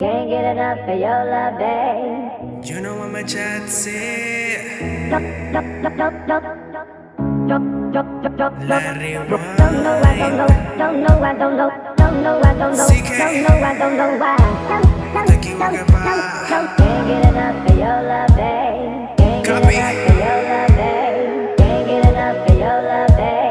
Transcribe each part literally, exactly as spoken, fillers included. Can't get enough of your love, babe. You know I'm a Jatsi. Don't know why, don't know, don't know why, don't know, don't know why, don't know, don't know why, don't know why. Can't get enough of your love, babe. Can't get enough of your love, babe. Can't get enough of your love, babe.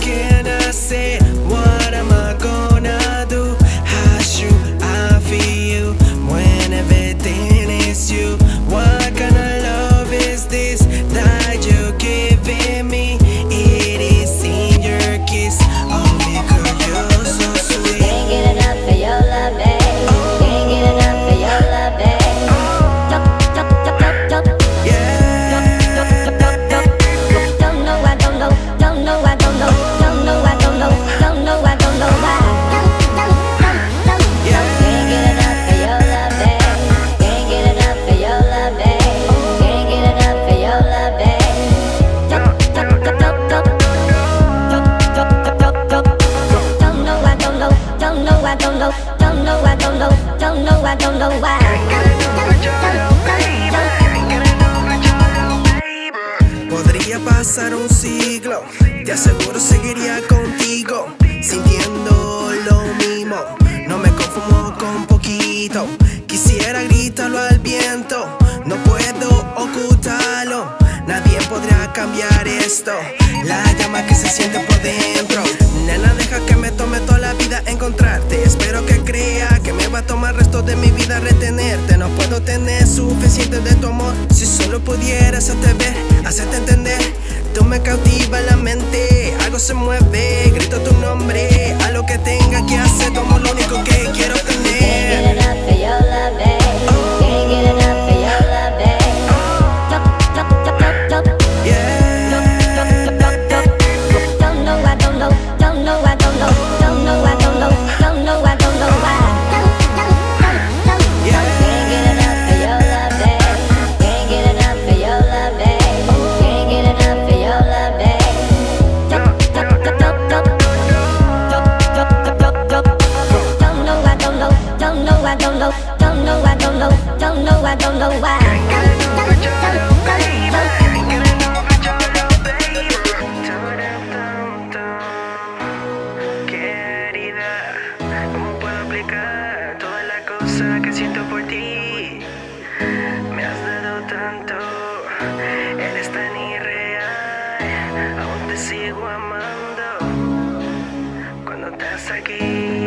can I say? What am I gonna do? How should I feel when everything is you? What kind of love is this that you're giving me? It is in your kiss. Oh, because you're so sweet. Can't get enough of your love, babe. Oh. Can't get enough of your love, babe. Oh. Top, top, top, top, top. Yeah. Podría pasar un siglo, te aseguro seguiría contigo, sintiendo lo mismo, no me confundo con poquito. Quisiera gritarlo al viento, no puedo ocultarlo, nadie podrá cambiar esto, la llama que se siente por dentro. Nena, deja que me tome toda la vida encontrarte. Espero que crea que me va a tomar el resto de mi vida retenerte. No puedo tener suficiente de tu amor. Si solo pudiera hacerte ver, hacerte entender. Tú me cautivas la mente, algo se mueve, grito tu nombre. A lo que tenga que hacer, tomo lo único que quiero tener. Sigo amando cuando estás aquí.